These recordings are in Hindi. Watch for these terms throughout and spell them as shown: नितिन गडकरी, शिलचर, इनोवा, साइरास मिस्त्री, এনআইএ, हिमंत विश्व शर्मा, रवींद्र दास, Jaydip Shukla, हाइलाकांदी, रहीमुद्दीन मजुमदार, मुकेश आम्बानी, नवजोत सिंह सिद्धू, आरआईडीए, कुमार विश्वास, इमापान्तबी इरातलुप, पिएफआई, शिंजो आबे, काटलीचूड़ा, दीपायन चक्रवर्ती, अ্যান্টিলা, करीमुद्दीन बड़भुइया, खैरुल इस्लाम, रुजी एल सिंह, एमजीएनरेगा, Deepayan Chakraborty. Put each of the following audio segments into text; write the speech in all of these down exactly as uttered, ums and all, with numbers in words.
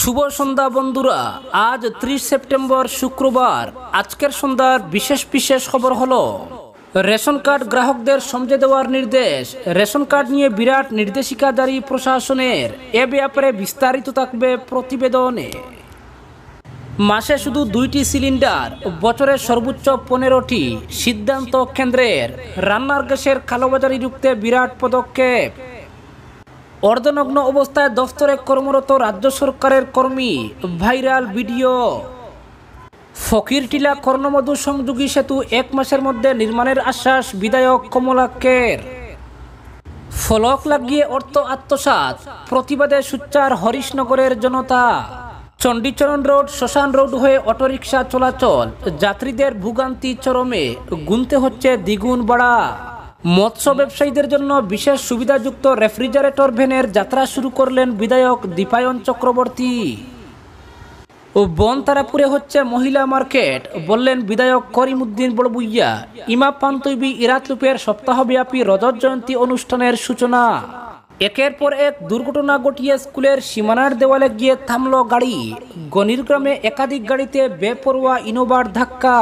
शुभ सन्ध्या बंधुरा आज त्रिश सेप्टेम्बर शुक्रवार आजकेर सन्ध्यार विशेष विशेष खबर हलो रेशन कार्ड ग्राहकदेर समझे देवार निर्देश। रेशन कार्ड निये बिराट निर्देशिका जारी प्रशासनेर, ए ब्यापारे विस्तारित थाकबे प्रतिबेदने। मासे शुधु दुईटी सिलिंडार, बछरे सर्वोच्च पंद्रहटी, सिद्धांत केंद्रेर। रान्नार ग्यासेर कालोबाजारि रुखते बिराट पदक्षेप। अर्धनग्न अवस्थाय दफ्तरे कर्मरत राज्य सरकारेर कर्मी भाइराल भिडियो। फकिरटिला कर्णमधु संयोगी सेतु एक मासेर मध्ये निर्माणेर आश्वास विधायक कमलाकर। फलक लागिए अर्थ आत्मसात प्रतिबादे सुच्चार हरिशनगरेर जनता। चंडीचरण रोड शशान रोड हुए अटोरिक्शा चलाचल, यात्रीदेर भोगान्ति चरमे, गुनते होच्छे द्विगुण भाड़ा। मत्स्य व्यवसायीदेर जन्य विशेष सुविधायुक्त रेफ्रिजारेटर भैनेर यात्रा शुरू करलेन विधायक दीपायन चक्रवर्ती। बनतारापुरे होच्छे महिला मार्केट, बोलेन विधायक करीमुद्दीन बड़भुइया। इमापान्तबी इरातलुपेर सप्ताहव्यापी रजत जयंती अनुष्ठानेर सूचना। एकेर पर एक दुर्घटना घटिए स्कूलेर सीमानार देवाले गिये थामलो गाड़ी। गणिर ग्रामे एकाधिक गाड़ीते बेपरवा इनोभार धक्का।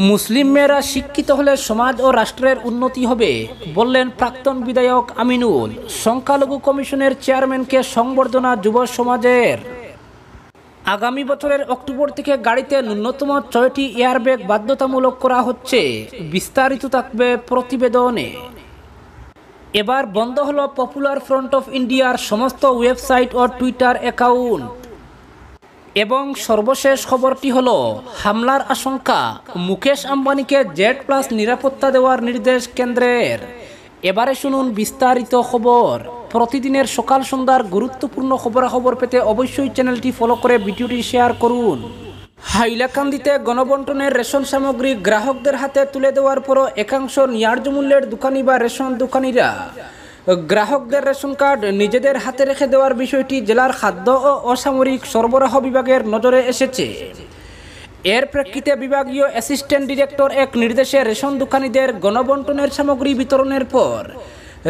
मुस्लिम मेरा शिक्षित होले समाज और राष्ट्रेर उन्नति होबे, बोलेन प्राक्तन विधायक आमिनुल। संख्यालघु कमिशनेर चेयरमैन के संबर्धना युव समाजेर। आगामी बछरेर अक्टोबर थेके गाड़ीते न्यूनतम छयटी एयारबैग बाध्यतामूलक करा होच्छे, विस्तारित थाकबे प्रतिबेदने। एबार बंद हलो पपुलार फ्रंट अफ इंडियार समस्त वेबसाइट और टुइटार अकाउंट। एवं सर्वशेष खबरटी हलो हमलार आशंका, मुकेश आम्बानी के जेड प्लस निरापत्ता देवार निर्देश केंद्रेर। एबारे शुनुन विस्तारित खबर। प्रतिदिनेर सकाल सन्ध्यार गुरुत्वपूर्ण खबराखबर पेते अवश्यई चैनलटी फलो करे भिडियोटी शेयर करुन। हाइलाकांदीते गणबंटनेर रेशन सामग्री ग्राहकदेर हाते तुले देवार पर एकांश न्याय्य मूल्येर दुकानी बा रेशन दुकानीरा ग्राहकदेर रेशन कार्ड निजेदेर हाते रेखे देवार विषयटी जेलार खाद्य ओ असामरिक सरबराह विभागेर नजरे एसेछे। एर प्रेक्षिते विभागीय असिस्टैंट डिरेक्टर एक निर्देशे रेशन दुकानीदेर गणबंटनेर सामग्री वितरणेर पर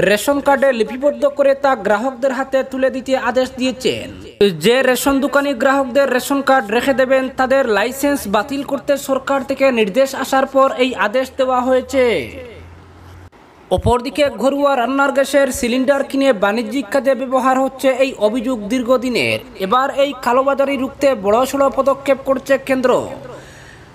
रेशन कार्डे लिपिबद्ध करे ता ग्राहकदेर हाते तुले दिते आदेश दिएछेन। जे रेशन दुकानी ग्राहकदेर रेशन कार्ड रेखे देबेन तादेर लाइसेंस बातिल करते सरकार थेके निर्देश आसार पर एई आदेश देवा हयेछे। अपरदिके घरुआ रान्नार ग्यासेर सिलिंडार किने वाणिज्यिक काजे व्यवहार होच्छे एई अभियोग दीर्घदिनेर। एबार एई कालोबाजारि रुखते बड़सड़ो पदक्षेप करछे केंद्र।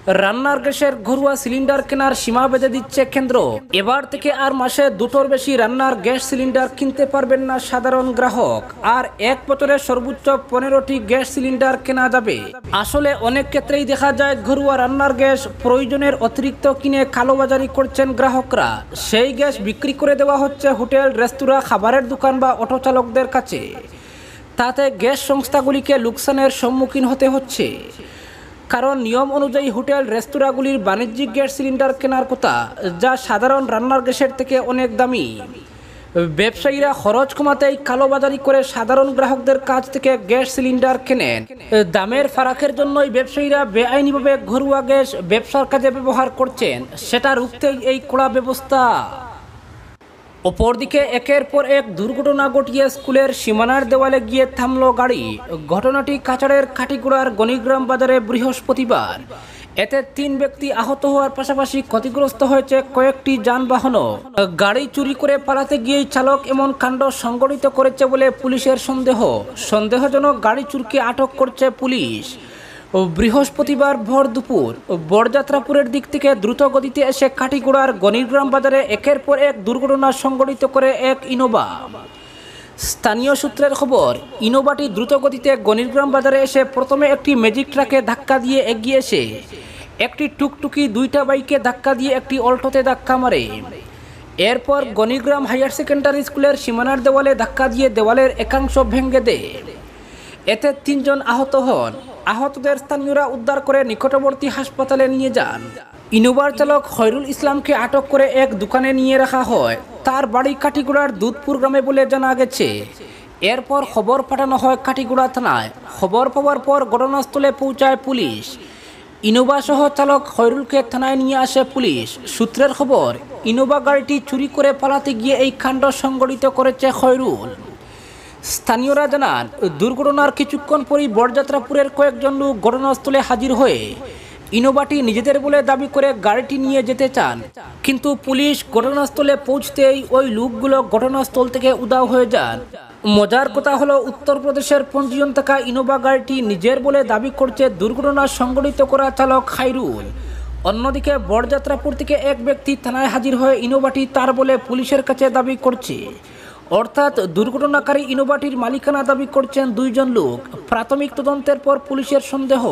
रान्नार ग्यासेर घरुआ सिलिंडार केनार सीमा बेधे दिच्छे केंद्र। एबार थेके आर मासे दुटोर बेशी रान्नार ग्यास सिलिंडार किनते पारबेन ना साधारण ग्राहक। आर एक बछरे सर्वोच्च पंद्रहटी ग्यास सिलिंडार केना जाबे। आसले अनेक क्षेत्रेई देखा जाय घरुआ रान्नार ग्यास प्रयोजनेर अतिरिक्त किने कालोबाजारि करछेन ग्राहकरा। सेई ग्यास बिक्री करे देवा होच्छे होटेल रेस्तुरा खाबारेर दुकान बा अटो चालकदेर काछे। ताते ग्यास संस्थागुलिके लुकसानेर सम्मुखीन होते होच्छे। कारण नियम अनुयायी होटेल रेस्तुरांगुलिर वाणिज्यिक गैस सिलिंडार केनार कथा जा साधारण रान्नार गैसेर थेके अनेक दामी। व्यवसायीरा खरच कमातेई कालोबाजारी करे साधारण ग्राहकदेर काछ थेके गैस सिलिंडार केनेन। दामेर फाराकेर जन्यई व्यवसायीरा बेआइनिभाबे घरुआ गैस व्यवसार काजे व्यवहार करछेन, सेटा रोकतेई एई कड़ा व्यवस्था। अपरदिके एकेर पर एक दुर्घटना घटिए स्कूलेर सीमानार देवाले गिये थामलो गाड़ी। घटनाटी काछाड़ेर काटीगुड़ार गणिग्राम बाजारे बृहस्पतिवार। एते तीन व्यक्ति आहत होवार पाशापाशि क्षतिग्रस्त हयेछे कयेकटी यानबाहनओ। गाड़ी चुरी करे पालाते गिये चालक एमन कांड संघटित करेछे बले पुलिशेर सन्देह। सन्देहजनक गाड़ी चोरके आटक करछे पुलिश। बृहस्पतिवार भोर दुपुर बड़जात्रापुरेर दिक थेके द्रुत गतिते एसे काटीगुड़ार गणिग्राम बाजारे एकेर पर एक दुर्घटना संघटित करे एक इनोवा। स्थानीय सूत्रेर खबर, इनोवाटी द्रुत गतिते गणिग्राम बाजारे एसे प्रथमे एकटी मैजिक ट्राके धक्का दिए एगिए एसे एकटी टुकटुकी दुईटा बाइके धक्का दिए एकटी अल्टोते धक्का मारे। एरपर गणिग्राम हायर सेकेंडारि स्कूलेर सीमानार देवाले धक्का दिए देवालेर एकांश भेंगे देय। एते तीनजन आहत हन। आहतदेर स्थानीयरा उद्धार करे निकटवर्ती हासपाताले निये जान। इनोभार चालक खैरुल इस्लामके आटक करे एक दुकाने निये रखा हय। तार बाड़ी काटीगुड़ार दूधपुर ग्रामे बोले जाना गेछे। एरपर खबर पाठानो हय काटीगुड़ा थानाय। खबर पावार पर घटनास्थले पौंछाय पुलिश। इनोभा सह चालक खैरुलके थानाय निये आसे पुलिश। सूत्रेर खबर, इनोभा गाड़ीटी चुरी करे पालाते गिये एई कांड संघटित करेछे खैरुल। स्थानीयरा जानान दुर्घटनार किछुक्षण परेई बड़जात्रापुरेर कयेकजन लोक घटनास्थले हाजिर हये इनोवाटी निजेदेर बोले दाबी करे गाड़ीटी निये जेते चान किन्तु पुलिश घटनास्थले पौंछतेई ओई लोकगुलो घटनास्थल थेके उदाव हये जान। मजार कथा हलो उत्तर प्रदेशेर पंजीयन थाका इनोवा गाड़ीटी निजेर बोले दाबी करछे दुर्घटना संघटित करा चालक खायरुल। अन्यदिके बड़जात्रापुर थेके एक व्यक्ति थानाय हाजिर हये इनोवाटी तार बोले पुलिशेर काछे दाबी करछे। अर्थात दुर्घटनाकारी इनोवाटीर मालिकाना दाबी करछेन दुइजन लोक। प्राथमिक तदंतेर पर पुलिशेर सन्देह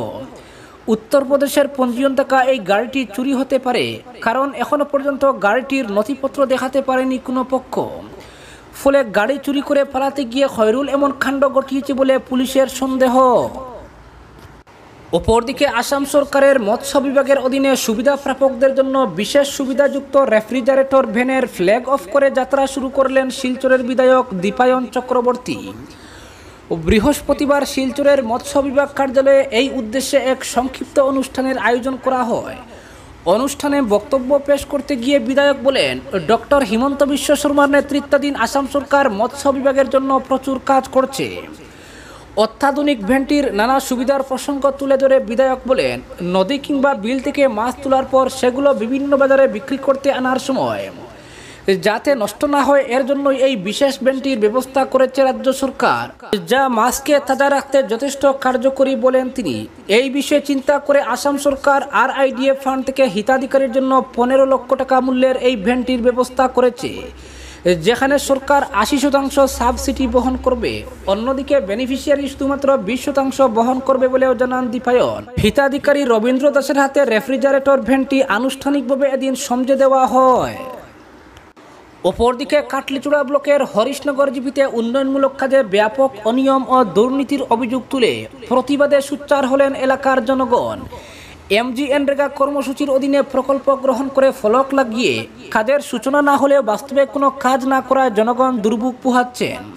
उत्तर प्रदेशेर पंजीयन थाका एई गाड़ीटी चुरी होते पारे, कारण एखोनो पर्यन्त गाड़ीटीर नथिपत्र देखाते पारेनि कोनो पक्ष। फले गाड़ी चुरी करे पालाते गिये खैरुल एमन कांड घटियेछे बोले पुलिशेर सन्देह। अपरदिके आसाम सरकारेर मत्स्य विभागेर अधीने सुविधा प्रापकदेर जन्य विशेष सुविधायुक्त रेफ्रिजारेटर भ्यानेर फ्लैग अफ करे यात्रा शुरू करलेन शिलचरेर विधायक दीपायन चक्रबर्ती। बृहस्पतिवार शिलचरेर मत्स्य विभाग कार्यालये एई उद्देश्ये एक संक्षिप्त अनुष्ठानेर आयोजन करा हय। अनुष्ठाने बक्तव्य पेश करते गिये विधायक बोलेन डॉक्टर हिमंत विश्व शर्मार नेतृत्वाधीन आसाम सरकार मत्स्य विभागेर जन्य प्रचुर काज करछे। अत्याधुनिक भेंटिर नाना सुविधार प्रसंग तुले धरे विधायक बोलेन नदी किंबा बिल थेके माछ तोलार पर सेगुलो विभिन्न बाजारे बिक्री करते आनार समय जाते नष्ट ना हय एर जन्य एई विशेष भेंटिर व्यवस्था करेछे राज्य सरकार, जा माछके ताजा राखते यथेष्ट कार्यकरी बोलेन तिनि। एई विषये चिंता करे आसाम सरकार आरआईडीए फांड थेके हिताधिकारीर जन्य पंद्रह लक्ष टाका मूल्येर एई भेंटिर व्यवस्था करेछे, जेखाने सरकार आशी शतांश सबसिडी बहन करबे। अन्यदिके बेनिफिशियारि शुधुमात्र बीस शतांश बहन करबे बोलेओ जानान दीपायन। हिताधिकारी रवींद्र दासेर हाते रेफ्रिजारेटर भेंटि आनुष्ठानिकभाबे एदिन समझे देওয়া হয়। अपरदिके काटलीचूड़ा ब्लकेर हरिशनगर जीपीते उन्नयनमूलक काजे व्यापक अनियम और दुर्नीतिर अभियोग तुले प्रतिबादे सुच्चार हलेन एलाकार जनगण। एमजीएनरेगा कर्मसूचिर अधीने प्रकल्प ग्रहण करे फलक लागिए काजेर सूचना ना हले वास्तवे कोनो काज ना कराय जनगण दुर्भोग पोहाच्छेन।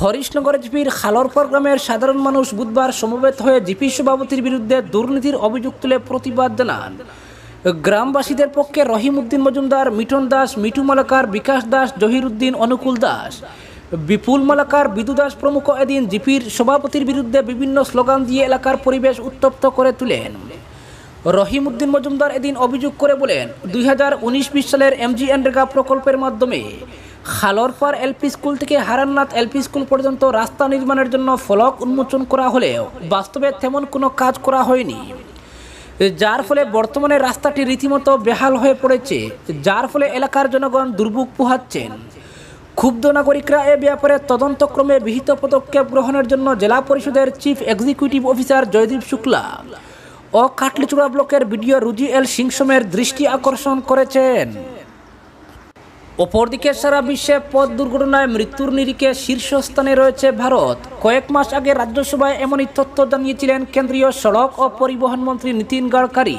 हरिशनगर जीपीर खालरपर ग्रामेर साधारण मानुष बुधवार समबेत हये जीपी सभापतिर बिरुद्धे दुर्नीतिर अभियोग तुले प्रतिबाद जानान। ग्रामबासीदेर पक्षे रहीमुद्दीन मजुमदार, मिठन दास, मिठू मालाकार, विकास दास, जहिरुद्दीन, अनुकूल दास, विपुल मालाकार, विदु दास प्रमुख एदिन जिपिर सभापतिर बिरुद्धे विभिन्न स्लोगान दिए एलाकार परिवेश उत्तप्त करे तुलेन। रहीमुद्दीन मजुमदार एदिन अभियोग करे बोलेन दो हज़ार उन्नीस बीस सालेर एमजीएनरेगा प्रकल्पेर माध्यमे खालरपार एलपी स्कूल थेके हाराननाथ एलपी स्कूल पर्यन्त रास्ता निर्माणेर जन्य फलक उन्मोचन करा हलेओ वास्तवे तेमन कोनो काज करा हयनि, जार फले बर्तमाने रास्ताटी रीतिमतो बेहाल हये पड़ेछे, जार फले एलाकार जनगण दुर्भोग पोहाच्छेन। क्षुब्ध नागरिकरा ए ब्यापारे तदन्तक्रमे विहित पदक्षेप ग्रहणेर जन्य जिला परिषदेर चीफ एक्सिक्यूटिव अफिसार जयदीप शुक्ला और काटलीचूड़ा ब्लकेर विडिओ रुजी एल सिंहसमेर दृष्टि आकर्षण करेछेन। अपरदिके सारा विश्वे पथ दुर्घटनाय मृत्युर निरिखे शीर्षस्थाने रयेछे भारत। कयेक मास आगे राज्यसभाय एमनई तथ्य जानिয়েছিলেন केंद्रीय सड़क और परिवहन मंत्री नितिन गडकरी।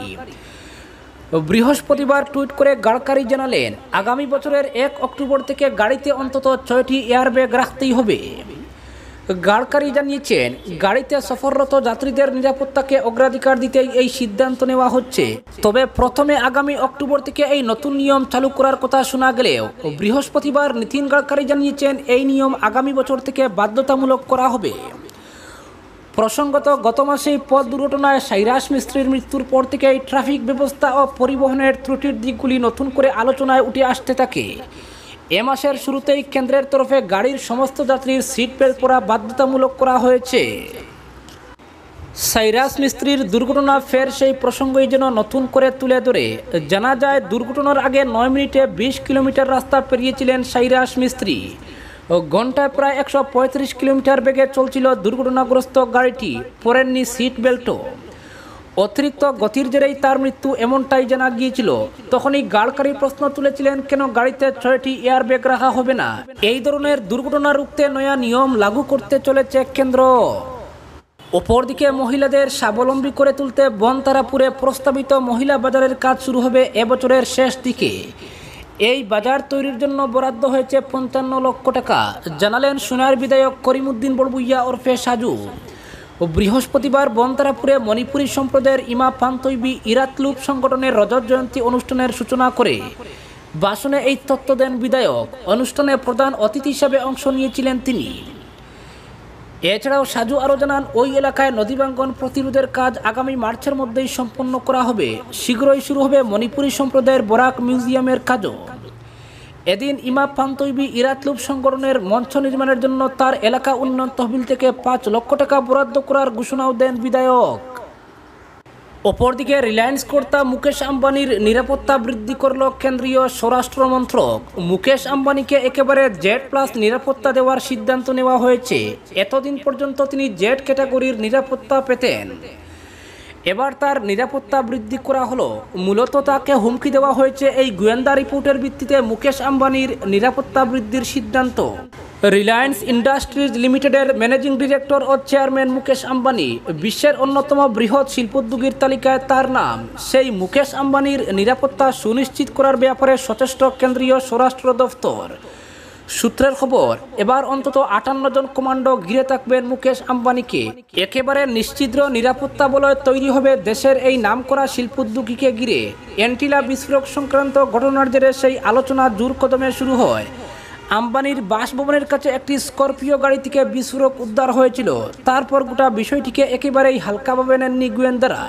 बृहस्पतिवार टुईट करे गडकरी जानालेन आगामी बछरेर एक अक्टोबर थेके गाड़ीते अंतत छयटी एयारबैग राखतेई होबे। गडकरी জানিয়েছেন গাড়িতে সফররত যাত্রীদের নিরাপত্তাকে অগ্রাধিকার দিতে এই সিদ্ধান্ত নেওয়া হচ্ছে। তবে প্রথমে আগামী অক্টোবর থেকে এই নতুন নিয়ম চালু করার কথা শোনা গেলেও বৃহস্পতিবার নিতিন গডকরি জানিয়েছেন এই নিয়ম আগামী বছর থেকে বাধ্যতামূলক করা হবে। প্রসঙ্গত গত মাসে পথ দুর্ঘটনায় সাইরাস মিস্ত্রির মৃত্যুর পর থেকে ট্রাফিক ব্যবস্থা ও পরিবহনের ত্রুটির দিকগুলি নতুন করে আলোচনায় উঠে আসতে থাকে। ए मासेर शुरूतेई केंद्रेर तरफे गाड़ीर समस्त यात्रीर सीट बेल्ट परा बाध्यतामूलक करा हयेछे। साइरास मिस्त्रीर दुर्घटना फेर सेई प्रसंगई जेन नतून करे तुले धरे जाना जाय दुर्घटनार आगे नौ मिनिटे बीस किलोमीटर रास्ता पेरिएछिलेन साइरास मिस्त्री। घंटाय प्राय एकशो पैंतीस किलोमीटर बेगे चलछिल दुर्घटनाग्रस्त गाड़ीटी, परेननि सीट बेल्टो। अतिरिक्त गतिर जेरेई तार मृत्यु एमनटाई जाना गियेछिल। तखनई गडकरी प्रश्न तुलेछिलेन केन गाड़ीते छयटी एयारबैग राखा होबे ना। एई धरनेर दुर्घटना रोकते नया नियम लागू करते चलेछे केंद्र। अपरदिके महिलादेर स्वाबलम्बी करे तुलते बनतारापुरे प्रस्तावित महिला बाजारेर काज शुरू होबे এবছরের শেষ দিকে। এই বাজার তৈরির জন্য বরাদ্দ হয়েছে পঞ্চান্ন লক্ষ টাকা জানালেন সোনার বিধায়ক করিমুদ্দিন বড়ভুইয়া ওরফে সাজু। बृहस्पतिवार बनतारापुरे मणिपुरी सम्प्रदायर इमा पान्तबी इरातलूप संगठने रजत जयंती अनुष्ठान सूचना करे भाषणे तथ्य दें विधायक। अनुष्ठाने प्रधान अतिथि हिसाब से अंश नियेछिलेन तिनि। এছাড়াও সাজু আরও জানান ওই এলাকায় নদীভাঙ্গন প্রতিরোধের কাজ আগামী মার্চের মধ্যেই সম্পন্ন করা হবে। শীঘ্রই শুরু হবে মণিপুরী সম্প্রদায়ের বরাক মিউজিয়ামের কাজও। এদিন ইমা পান্তইবি ইরাতলুপ সংগঠনের মঞ্চ নির্মাণের জন্য তার এলাকা উন্নয়ন তহবিল থেকে পাঁচ লক্ষ টাকা বরাদ্দ করার ঘোষণাও দেন বিধায়ক। অপরদিকে রিলায়েন্স কর্তা মুকেশ আম্বানির নিরাপত্তা বৃদ্ধি করল কেন্দ্রীয় স্বরাষ্ট্র মন্ত্রক। মুকেশ আম্বানিকে একেবারে জেড প্লাস নিরাপত্তা দেওয়ার সিদ্ধান্ত নেওয়া হয়েছে। এতদিন পর্যন্ত তিনি জেড ক্যাটাগরির নিরাপত্তা পেতেন, এবার তার নিরাপত্তা বৃদ্ধি করা হলো। মূলত তাকে হুমকি দেওয়া হয়েছে। এই গোয়েন্দা রিপোর্টের ভিত্তিতে মুকেশ আম্বানির নিরাপত্তা বৃদ্ধির সিদ্ধান্ত। রিলায়েন্স ইন্ডাস্ট্রিজ লিমিটেডের ম্যানেজিং ডিরেক্টর ও চেয়ারম্যান মুকেশ আম্বানি বিশ্বের অন্যতম বৃহৎ শিল্পোদ্যোগীর তালিকায় তার নাম। সেই মুকেশ আম্বানির নিরাপত্তা সুনিশ্চিত করার ব্যাপারে সচেষ্ট কেন্দ্রীয় স্বরাষ্ট্র দপ্তর। সূত্রের খবর, এবার অন্তত আটান্ন জন কমান্ডো ঘিরে থাকবেন মুকেশ আম্বানিকে। একেবারে নিশ্চিদ্র নিরাপত্তা বলয় তৈরি হবে দেশের এই নামকরা শিল্পোদ্যোগীকে ঘিরে। অ্যান্টিলা বিস্ফোরক সংক্রান্ত ঘটনার জেরে সেই আলোচনা জোর কদমে শুরু হয়। আম্বানির বাসভবনের কাছে একটি স্করপিও গাড়ি থেকে বিস্ফোরক উদ্ধার হয়েছিল। তারপর গোটা বিষয়টিকে একেবারেই হালকাভাবে নেননি গোয়েন্দারা,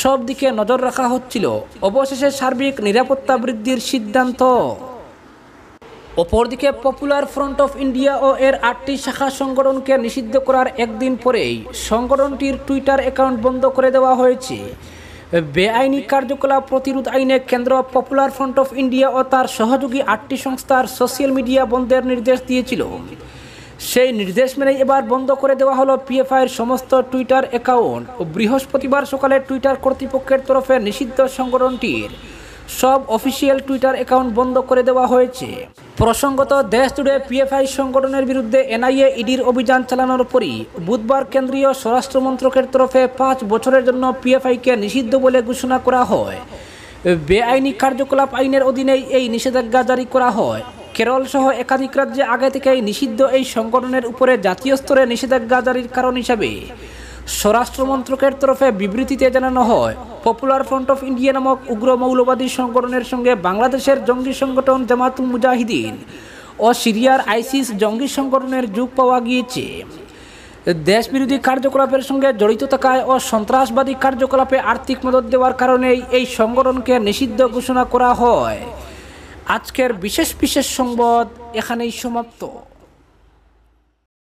সব দিকে নজর রাখা হচ্ছিল। অবশেষে সার্বিক নিরাপত্তা বৃদ্ধির সিদ্ধান্ত। অপরদিকে পপুলার ফ্রন্ট অফ ইন্ডিয়া ও এর আটটি শাখা সংগঠনকে নিষিদ্ধ করার একদিন পরেই সংগঠনটির টুইটার অ্যাকাউন্ট বন্ধ করে দেওয়া হয়েছে। বেআইনি কার্যকলাপ প্রতিরোধ আইনে কেন্দ্র পপুলার ফ্রন্ট অফ ইন্ডিয়া ও তার সহযোগী আটটি সংস্থার সোশ্যাল মিডিয়া বন্ধের নির্দেশ দিয়েছিল। সেই নির্দেশ মেনেই এবার বন্ধ করে দেওয়া হলো পিএফআইয়ের সমস্ত টুইটার অ্যাকাউন্ট। বৃহস্পতিবার সকালে টুইটার কর্তৃপক্ষের তরফে নিষিদ্ধ সংগঠনটির সব অফিসিয়াল টুইটার অ্যাকাউন্ট বন্ধ করে দেওয়া হয়েছে। প্রসঙ্গত, দেশ জুড়ে পিএফআই সংগঠনের বিরুদ্ধে এনআইএ ইডির অভিযান চালানোর পরই বুধবার কেন্দ্রীয় স্বরাষ্ট্র মন্ত্রকের তরফে পাঁচ বছরের জন্য পিএফআইকে নিষিদ্ধ বলে ঘোষণা করা হয়। বেআইনি কার্যকলাপ আইনের অধীনেই এই নিষেধাজ্ঞা জারি করা হয়। কেরল সহ একাধিক রাজ্যে আগে থেকেই নিষিদ্ধ এই সংগঠনের উপরে জাতীয় স্তরে নিষেধাজ্ঞা জারির কারণ হিসাবে স্বরাষ্ট্র মন্ত্রকের তরফে বিবৃতিতে জানানো হয়, পপুলার ফ্রন্ট অফ ইন্ডিয়া নামক উগ্র মৌলবাদী সংগঠনের সঙ্গে বাংলাদেশের জঙ্গি সংগঠন জামাতুল মুজাহিদিন ও সিরিয়ার আইসিস জঙ্গি সংগঠনের যোগ পাওয়া গিয়েছে। দেশবিরোধী কার্যকলাপের সঙ্গে জড়িত থাকায় ও সন্ত্রাসবাদী কার্যকলাপে আর্থিক মদত দেওয়ার কারণেই এই সংগঠনকে নিষিদ্ধ ঘোষণা করা হয়। আজকের বিশেষ বিশেষ সংবাদ এখানেই সমাপ্ত।